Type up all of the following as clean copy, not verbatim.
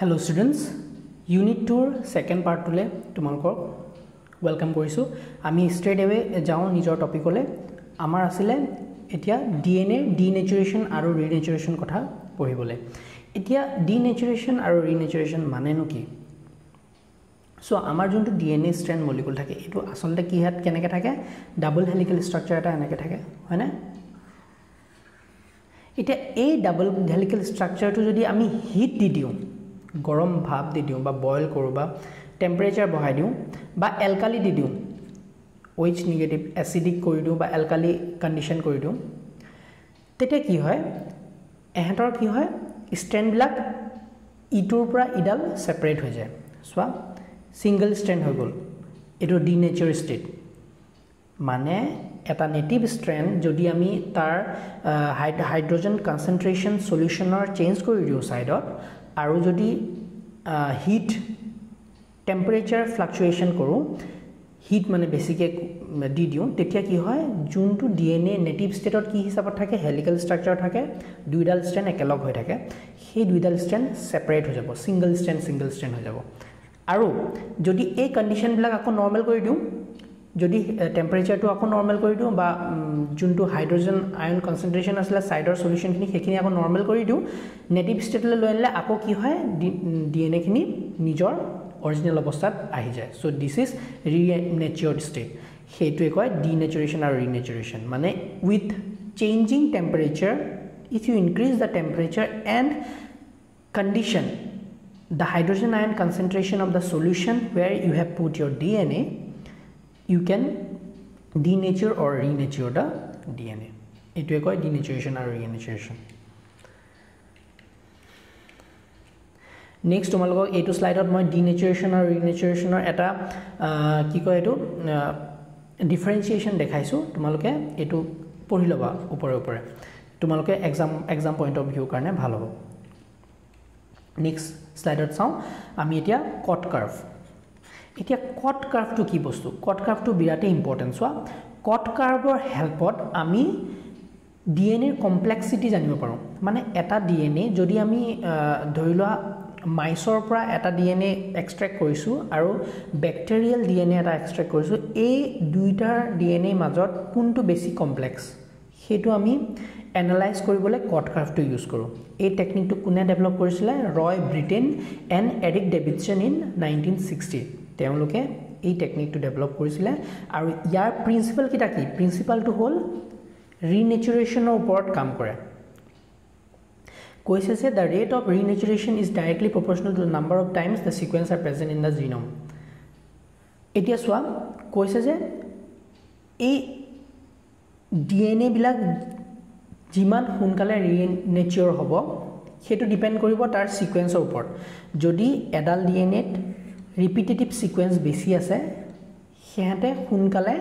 Hello students unit टूर second part तो ले तुमलोक वेलकम करें स्ट्रेट एवे जाऊँ निजर टपिकले आमार आसिले एतिया डीएनए डिनेचुरेशन और रिनेचुरेशन कथा पढ़िबले। एतिया डिनेचुरेशन और रिनेचुरेशन मानेनो कि सो आमार जोंटु डीएनए स्ट्रैंड मलिकुल थाके एतु आसलते कि हात केनेके थाके डबल हेलिकल स्ट्राक्चर एटा एनेके थाके हैना। एतिया ए डबल हेलिकल स्ट्राक्चर तो जदि आमी हिट दि दिउ गरम भाप दि दिउ बा बॉयल करो बा टेम्परेचर बढ़ाई दिउ बा एल्काली दि दिउ ओएच नेगेटिव एसिडिक कर दिउ बा एल्काली कंडिशन कर दिउ तेते कि होय एहतर कि होय स्ट्रैंड बिलाक इटुर पुरा इडाल सेपरेट हो जाए सो सिंगल स्ट्रैंड हो गल एटो डिनेचर स्टेट माने एटा नेटिव स्ट्रैंड जदि आमी तार हाइड्रोजन कन्सेंट्रेशन सल्यूशनर चेंज कर दिउ साइडत और जो हिट टेम्परेचर फ्लक्चुएशन करूँ हिट माने बेसिके दी दियो तेतिया कि हय जोंटु डीएनए नेटिव स्टेटत कि हिसाबत थाके हेलिकल स्ट्राक्चर थाके दुइडाल स्ट्रैंड एकलग हो थाके सेइ दुइडाल स्ट्रैंड सेपरेट हो जाबो सिंगल स्ट्रैंड हो जाबो। आरो जदि ए कंडिशन बिलाक आको नर्मल करि दिउ जदि टेम्परेचर तो आको नर्मल करि दिउ बा जोंटु हाइड्रोजन आयन कन्सेंट्रेशन आसला साइडर सल्यूशन खिनि हेखिनि आको नर्मल करि दिउ नेटिव स्टेटले लयले आको कि हय डीएनए खिनि निजर ओरिजिनल अवस्था आही जाए। So this is renatured state हेतुए कय डिनेचुरेशन और रिनेचुरेशन माने with changing temperature if you increase the temperature and condition the hydrogen ion concentration of the solution where you have put your DNA you can denature और renature the DNA हेतुए कय denaturation और renaturation. Next तुम लोग ये slide मैं denaturation और renaturation एटा कि कह डिफरेंशिएशन देखा तुम लोग यू पढ़ी लबा ऊपर ऊपर तुम लोग एग्जाम पॉइंट ऑफ व्यू कारण भल हम। नेक्स्ट स्लाइड चाँव आम इतना कट कर्व इतना कट कर्व तो कि बस्तु कट कर्व तो विराट इम्पर्टेन्ट चुआ कट कर्वर हेल्पत आम डीएनए कम्प्लेक्सिटी जान पाँ माने एटा डीएनए जो आम धरि ला माइसर पर एटा डीएनए एक्सट्रैक्ट और बैक्टेरियल डीएनए एटा एक्सट्रैक्ट कर डीएनए मजत कोनटो बेसी कम्प्लेक्स हेतु आमी एनालाइज करिबले कट कर्व तो यूज करूँ। ए टेक्निक तो कोने डेवलप करिसिले Roy Britten and Eric Davidson in 1960 तेवलोके ए टेक्निक तो डेवलप करिसिले और यार प्रिंसिपल किटा कि प्रिंसिपल तो होल रिनेचुरेशनर ऊपर काम करे कोई से the rate of renaturation is directly proportional to the number of times the sequence are present in the genome. एटिया चुआ कैसे जे डीएनए बिलाक जिमान सोनकाले रिनेचुर हब हेतु डिपेंड करिब तार सीक्वेंसर ऊपर जदि एडाल डीएनएत रिपिटेटिव सीक्वेंस बेसी आसे हेते सोनकाले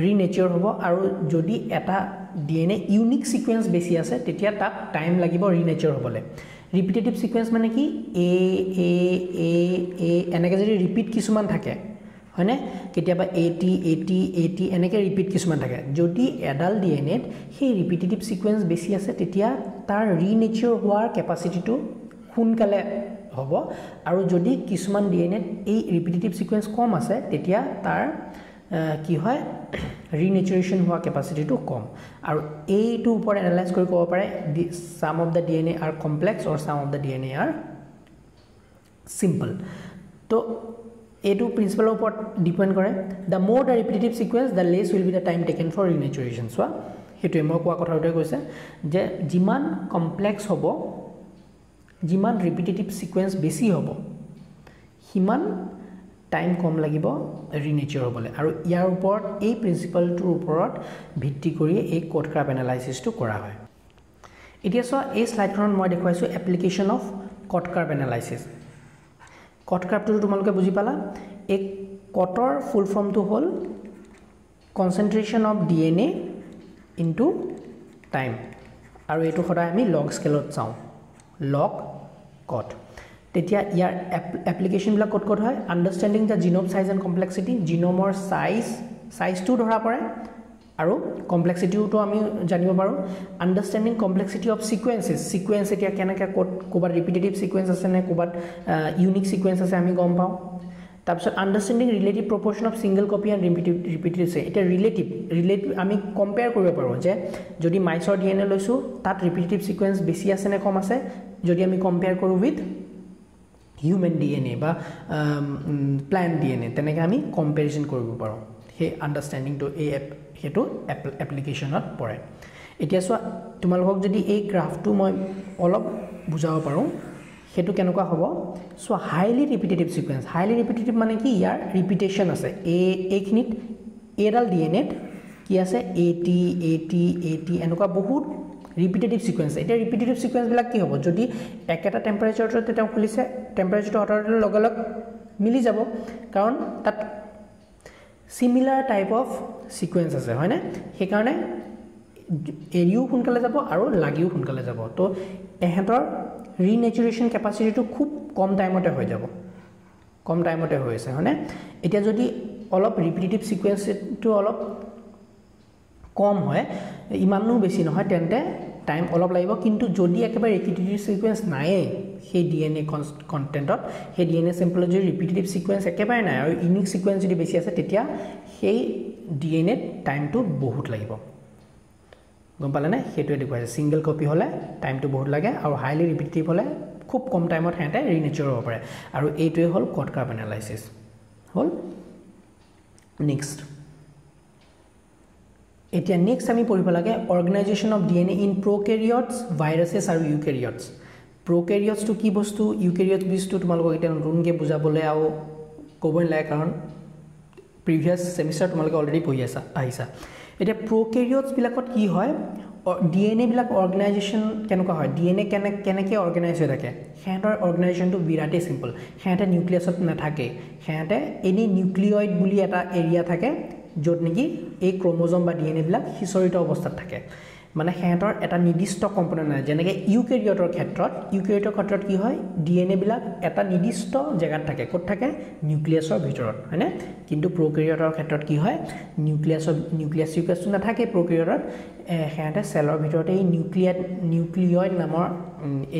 रिनेचुर हब और जदि एटा डीएनए यूनिक सीक्वेंस बेसी आसे तेतिया ताक टाइम लागिब रिनेचुर हबले। रिपिटेटिव सीक्वेंस माने कि ए ए ए ए एनेके जदि रिपीट किसुमान थाके हैने केतियाबा एटी एटी एटी एनेके रिपीट किसुमान थाके जदि एडाल डीएनएत हे रिपिटेटिव सीक्वेंस बेसी आसे तेतिया तार रिनेचुर होवार केपासिटीटो सोनकाले हब और जदि किसुमान डीएनएत ए रिपिटेटिव सीक्वेंस कम आसे तेतिया तार कि है रिनेचुरेशन हुआ कैपेसिटी तो कम और ए टू ऊपर एनालाइज कर कब पारे some of the DNA are complex और some of the DNA are simple तो ए टू प्रिंसिपल ऊपर डिपेंड करे the more the repetitive sequence the less will be the time taken for renaturation so हेटे मैं क्या कथाटे कैसे जिमान कॉम्प्लेक्स हम जिमान रिपिटेटिव सीक्वेंस बेसी हम सिमान टाइम कम लगे रिनेचर होबले और यार ऊपर ये प्रिंसिपल टूर ऊपर भित्ति करिए कट कर्व एनालाइसिस तो करा है। इतिया सो ए स्लाइड मैं देखो application of cot curve analysis cot curve तो तुम लोग बुझी पाला। एक कटर फुल फॉर्म तो हल concentration of DNA into time और ये सदा आम लग स्केल चाँव लग कट तेतिया यार एप्लिकेशन बिला कट कट है understanding the genome size and complexity जिनोमर साइज साइज तो धरा पड़े आरो complexity तो आमी जानिबो पारो understanding complexity of sequences sequence Etah केनेका कोबार repetitive sequence आसे ने कोबार unique sequence आसे आमी गम पाओ तापसो understanding relative proportion of single copy and repetitive से एटा relative आमी compare करिबो पारो जे जदि माइसर डीएनए लइसु तात repetitive sequence बेसी आसे ने कम आसे जदि आमी compare करू with human DNA बा plant DNA तनेका आमी comparison करिबो पारो हे understanding तो ए हेतु एप्लिकेशन पड़े एटिया सो तुमालोक जदि ए ग्राफ टु মই অলপ বুজাও পাৰো হেতু কেনেকুৱা হ'ব সো হাইলি রিপিটেটিভ মানে কি ইয়াৰ রিপিটেশন আছে এ একনিট এডাল ডিএনএ কি আছে এটি এটি এটি এনেকুৱা বহুত রিপিটেটিভ সিকোয়েন্স এটা রিপিটেটিভ সিকোয়েন্স বিলাক কি হ'ব যদি একটা টেম্পারেচারতে তেটা খুলিছে টেম্পারেচারটো অটাৰটো লগালক মিলি যাব কাৰণ তাত similar type of sequence আছে হয় না হে কারণে এরিও ফুনকালে যাব আৰু লাগিও ফুনকালে যাব তো এহেতৰ রিনেচুরেশন ক্যাপাসিটিটো খুব কম টাইমতে হৈ যাব কম টাইমতে হৈছে হয় না এতিয়া যদি অলপ রিপিটেটিভ সিকোয়েন্সটো অলপ কম হয় ইমাননো বেছি নহয় তেন্তে টাইম অলপ লাগিব কিন্তু যদি একেবাৰে রিপিটেটিভ সিকোয়েন্স নাই हे डीएनए कंटेंटत हे डीएनए सैंपल जो रिपिटेटिव सीक्वेंस एकेबारे ना और यूनिक सीक्वेंस जो बेसी আছে তেতিয়া हे डीएनए टाइम टू बहुत লাগিব গম পালে না হেটো দেখুৱাইছে সিঙ্গেল কপি হলে টাইম টু বহুত লাগে আৰু হাইলি রিপিটেটিভ হলে খুব কম টাইমত হেতে রিনেচাৰ হ'ব পাৰে আৰু এইটোৱে হল কট কার্ভ এনালাইসিস হল নেক্সট এতিয়া নেক্সট আমি পঢ়িব লাগে organisation of DNA in prokaryotes viruses আৰু ইউক্যারিয়োটস प्रोकैरियोट्स तो की बस्तु यूकैरियोट्स बस्तु तुमलोगो एटा नतुन के बुझाबले आउ कोबन लाय कारण प्रीवियस सेमिस्टर तुमलोगो ऑलरेडी पढि आसा आइसा एटा प्रोकैरियोट्स बिलाकत की হয় डीएनए बिलाक অর্গানাইজেশন কেনকা হয় डीएनए কেনে কেনেকে অর্গানাইজ হৈ থাকে হেতৰ অর্গানাইজেশনটো বিৰাটে সিম্পল হেতে নিউক্লিয়াছত নাথাকে হেতে এনি নিউক্লিয়য়েড বুলি এটা এৰিয়া থাকে যত নেকি এই ক্ৰোমোজোম বা डीएनए बिलाक হিচৰিত অৱস্থাত থাকে माने हेतर एटा निर्दिष्ट कम्पोनेन्ट आछे जेनेके यूकैरियोटर क्षेत्रत की हय डीएनए बिलाक एटा निर्दिष्ट जगात थाके कत थाके निउक्लियासर भितरत हैने किन्तु प्रोकैरियोटर क्षेत्रत की हय निउक्लियास नाथाके प्रोकैरियोटत हेते सेलर भितरते ई निउक्लियॉइड नाমৰ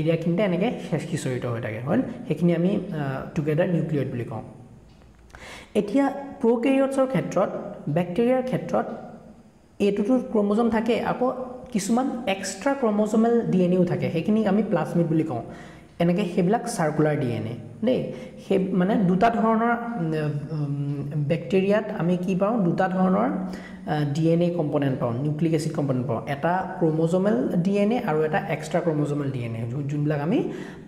एरिया किन्ते এনেকে হেসকিছৰিত হৈ থাকে হল হেখিনি আমি টুগেদার নিউক্লিয়ড বুলি কওঁ এতিয়া प्रोकैरियोट्सৰ क्षेत्रत ব্যাকটেৰিয়াৰ क्षेत्रत एटुटु क्रोमोसोम थाके आको किसुमान एक्स्ट्रा क्रोमोसोमल डीएनए থাকে হেখিনি আমি প্লাজমিড বুলি কওঁ এনেকে হেবিলাক সার্কুলার ডিএনএ নে হে মানে দুটা ধৰণৰ ব্যাকটেৰিয়াত আমি কি পাওঁ দুটা ধৰণৰ ডিএনএ কম্পোনেন্ট পাওঁ নিউক্লিক এসিড কম্পোনেন্ট পাওঁ এটা ক্ৰোমোজোমেল ডিএনএ আৰু এটা এক্সট্ৰা ক্ৰোমোজোমেল ডিএনএ যোনবিলাক আমি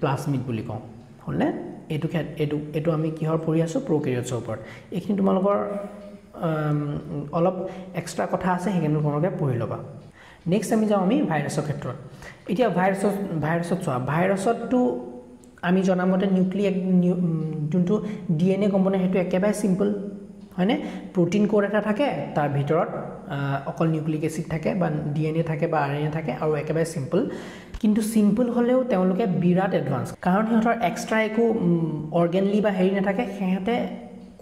প্লাজমিড বুলি কওঁ হলনে এটু এটু এটু আমি কিহৰ পঢ়ি আছো প্ৰোক্যাৰিয়োটছৰ ওপৰত এখিনি তোমালোকৰ অলপ এক্সট্রা কথা আছে হেগেন কোনকে পঢ়ি লবা নেক্সট আমি যাও আমি ভাইরাসৰ ক্ষেত্ৰত এতিয়া ভাইরাসত চোৱা ভাইরাসত তো আমি জনামতে নিউক্লিয়াক যোনটো ডিএনএ কম্পোনেন্ট হেতু একেবাৰে সিম্পল হয়নে প্রোটিন কোড এটা থাকে তাৰ ভিতৰত অকল নিউক্লিক এসিড থাকে বা ডিএনএ থাকে বা আরএনএ থাকে আৰু একেবাৰে সিম্পল কিন্তু সিম্পল হলেও তেওঁলোকে বিৰাট এডভান্স কাৰণ হেতৰ এক্সট্রা একো অর্গানলি বা হেৰি নাথাকে হেতে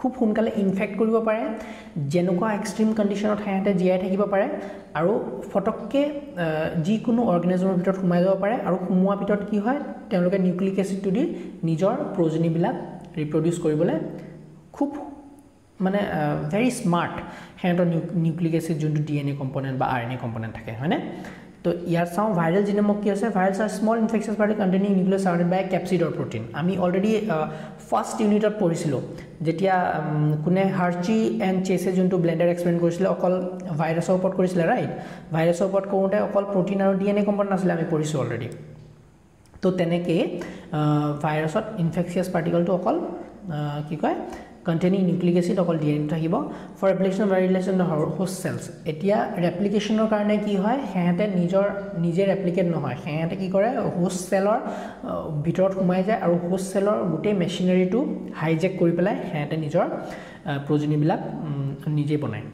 খুব ফুনকালে ইনফেক্ট কৰিব পাৰে যেনেকুৱা এক্সট্রিম কন্ডিশনত হেতে জিআই থাকিব পাৰে আৰু ফটককে যি কোনো অৰ্গানিজমৰ ভিতৰত সোমাই যাব পাৰে আৰু সোমোৱাৰ ভিতৰত কি হয় তেওঁলোকে নিউক্লিক এসিড দি নিজৰ প্ৰজনী বিলাক ৰিপ্ৰডিউস কৰিবলৈ খুব মানে ভেৰি স্মার্ট হেতৰ নিউক্লিক এসিড যোনটো ডিএনএ কম্পোনেন্ট বা আরএনএ কম্পোনেন্ট থাকে হয়নে तो यार साउ वायरल जीनोमक क्या है virus are small infectious particle containing nucleus surrounded by capsid और प्रोटीन आमी ऑलरेडी फर्स्ट यूनिट पढ़िसिलो जेटिया कुने हार्ची एंड चेसे जोंटू ब्लेंडर एक्सपेरिमेंट কৰিছিলে অকল ভাইরাসৰ ওপৰত কৰিছিলে ৰাইট ভাইরাসৰ ওপৰত কৰোতে অকল প্ৰটিন আৰু ডিএনএ কম্পোনেন্ট আছিল আমি পঢ়িছো অলৰেডি তো তেনেকে ভাইরাসত ইনফেক্সিয়াস পাৰ্টিকলটো অকল কি কয় containing nucleic acid অকল ডিএনএ থাকিব ফর রেপ্লিকেশন ভাইরাইলেশন অফ হোস্ট সেলস এতিয়া রেপ্লিকেশনৰ কাৰণে কি হয় হেতে নিজৰ নিজে ৰেপ্লিকেট নহয় হেতে কি কৰে হোস্ট সেলৰ ভিতৰত সোমাই যায় আৰু হোস্ট সেলৰ গোটেই মেচিনাৰীটো হাইজেক কৰি পেলাই হেতে নিজৰ প্ৰজনী বিলাক নিজে বনায়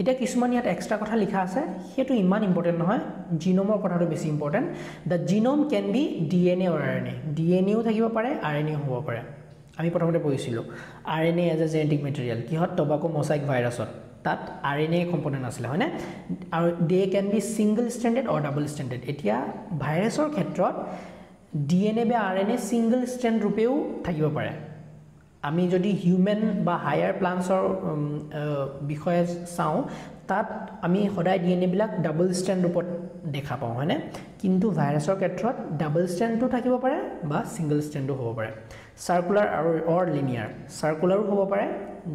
এটা কিছুমান ইয়াত এক্সট্রা কথা লিখা আছে হেতু ইমান ইম্পৰ্টেন্ট নহয় জিনোমৰ কথাটো বেছি important the genome can be DNA or RNA ডিএনএও থাকিব পাৰে আরএনএও হ'ব পাৰে আমি প্রথমতে পঢ়িছিলো RNA as a genetic material किहत tobacco mosaic virus that RNA component asile hoine aru they can be single stranded or double stranded etia virus or khetrot DNA ba RNA single strand rupeu thakibo pare ami jodi human ba higher plants or bikhoye sao tat ami hodai DNA bilak double strand rupot dekha pao hoine kintu virus or khetrot double strand tu thakibo pare ba single strand tu hobo pare circular or linear circular hobo pare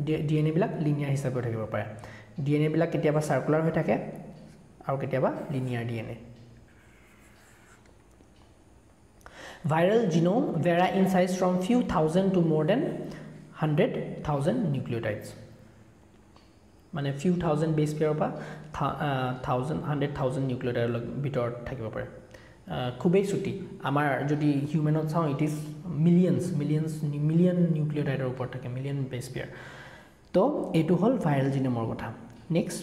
DNA bilak linear hisabe thakibo pare DNA bilak ketiaba circular hoi thake aru ketiaba linear DNA viral genome vary in size from few thousand to more than 100,000 nucleotides mane few thousand base pair pa 100,000 nucleotide bitor thakibo pare খুবই ছুটি আমাৰ যদি হিউম্যানত চাও it is million নিউক্লিওটাইডৰ ওপৰত থাকে million base pair তো এটো হল ভাইরাল জিনোমৰ কথা নেক্সট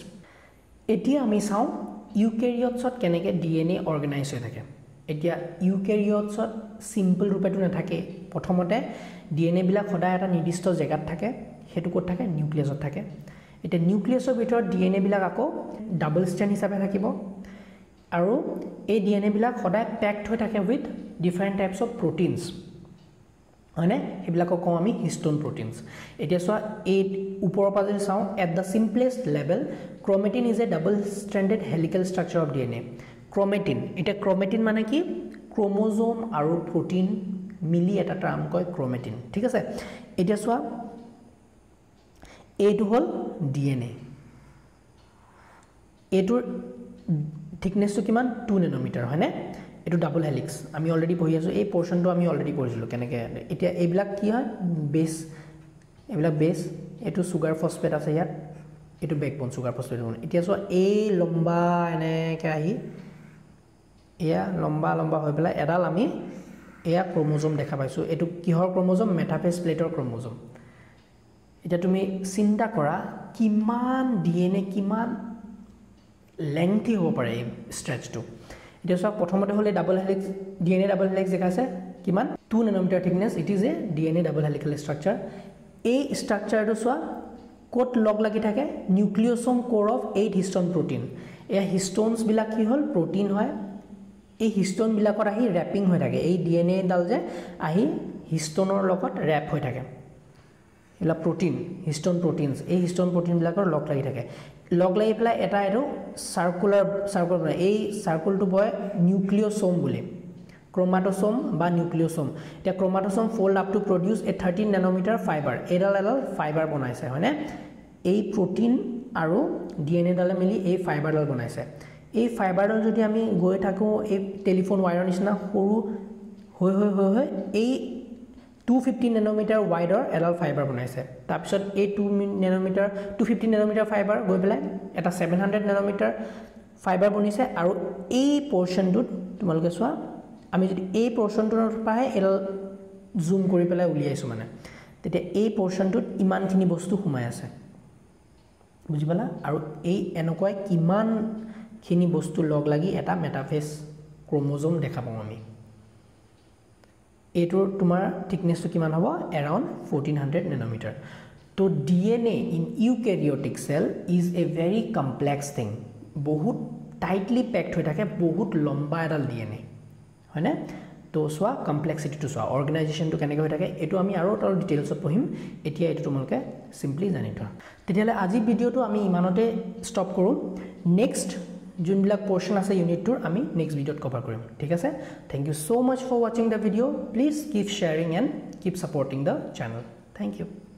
এতিয়া আমি চাও ইউক্যারিওটছত কেনেকে ডিএনএ অৰ্গানাইজ হৈ থাকে এতিয়া ইউক্যারিওটছত সিম্পল ৰূপেটো নাথাকে প্ৰথমতে ডিএনএ বিলা খডা এটা নিৰ্দিষ্ট জায়গাত থাকে হেতু ক'ত থাকে নিউক্লিয়াছত থাকে এটা নিউক্লিয়াছৰ ভিতৰত ডিএনএ বিলা আকো ডাবল স্ট্র্যান্ড হিচাপে থাকিব আৰু এই ডিএনএ বিলাক সদায় প্যাকড হৈ থাকে with different types of proteins মানে হেবিলাকক কম আমি হিস্টোন প্রোটিনস এতিয়া সো এই উপৰৰ পৰা যদি চাও at the simplest level chromatin is a double stranded helical structure of DNA chromatin এটা ক্রোমেটিন মানে কি ক্রোমোজোম আৰু প্রোটিন মিলি এটা টার্ম কয় ক্রোমেটিন ঠিক আছে এতিয়া সো এইটো হল ডিএনএ এটোৰ थिकनेस तो किमान 2 नैनोमीटर हैने एटू डबल हेलिक्स आमी ऑलरेडी पढि आसो ए पोर्शन तो आमी ऑलरेडी पढिसिलो केनेके एटा एबिला की है बेस एबिला बेस एटू सुगर फॉस्फेट আছে ইয়াত एटू बैकबोन सुगर फॉस्फेट एटा सो ए लंबा एने काही या लंबा लंबा होय पेला एडाल आमी एया क्रोमोसोम দেখা পাইছো एटू কিহৰ ক্রোমোজোম মেটাফেজ প্লেটৰ ক্রোমোজোম এটা তুমি চিন্তা কৰা কিমান ডিএনএ কিমান लेंथी हो पड़े स्ट्रेच टू इतना प्रथमते हल double helix DNA double helix देखा से किमान 2 nanometre thickness it is a DNA double helical structure ए स्ट्राक्चार चुआ कत लग लगी थके nucleosome core of 8 histone protein ए हिस्टोन्स बिलाक कि हल प्रोटीन है ए हिस्टोन बिलाक आही रैपिंग हो थाके ए डिएनए डाल जे आही हिस्टोनर लगत रैप हो थाके एला प्रोटीन हिस्टोन प्रोटीन्स ए हिस्टोन प्रोटीन बिलाकर लग लागि थाके लग लागि पेला एटा एरो सर्कुलर बने ए सर्कुल टु बय निउक्लियोसोम बुले क्रोमाटोसोम बा निउक्लियोसोम ता chromatosome fold up to produce a 13 nanometre fibre एडाल फाइबर बनाइसे हैने ए प्रोटीन आरो डीएनए डाले मिली ए फाइबर डाल बनाइसे ए फाइबर डाल जदि आमी गय थाको ए टेलिफोन वायर निसिना होरु होय होय होय होय ए 250 नैनोमीटर वाइडर एडाल फाइबर बनाइसे तार पिছত ए 250 नैनोमीटर फाइबर गय पेला एटा 700 नैनोमीटर फाइबर बनिसे आरो ए पोर्शन टु तुमलके सुआ आमी जदि ए पोर्शन टुर पाए एडाल जूम करि पेला उलियाइसु माने तेते ए पोर्शन टु इमानखिनि वस्तु हुमाय आसे बुझिबला आरो ए एनकय किमान खिनि वस्तु लग लागि एटा मेटाफेज क्रोमोसोम देखा पाऊ आमी एटो तुम्हार थिकनेस तो किमान हबो अराउंड 1400 नैनोमीटर तो DNA in eukaryotic cell is a very complex thing बहुत टाइटली पैक्ड हो थाके बहुत लंबा एडाल डीएनए हैने तो सवा कम्प्लेक्सिटी तो सवा ऑर्गेनाइजेशन तो केनेके हो थाके एटो आमी आरो तल डिटेल्स पढिम एतिया एटो तुमलके सिंपली जानि थोआ तेतियाले আজি ভিডিও তো আমি ইমানতে স্টপ কৰো নেক্সট जुन बिला पोर्शन आसे यूनिट टूर आमी नेक्स्ट भिडिओत कवर करिम ठीक आसे thank you so much for watching the video please keep sharing and keep supporting the channel thank you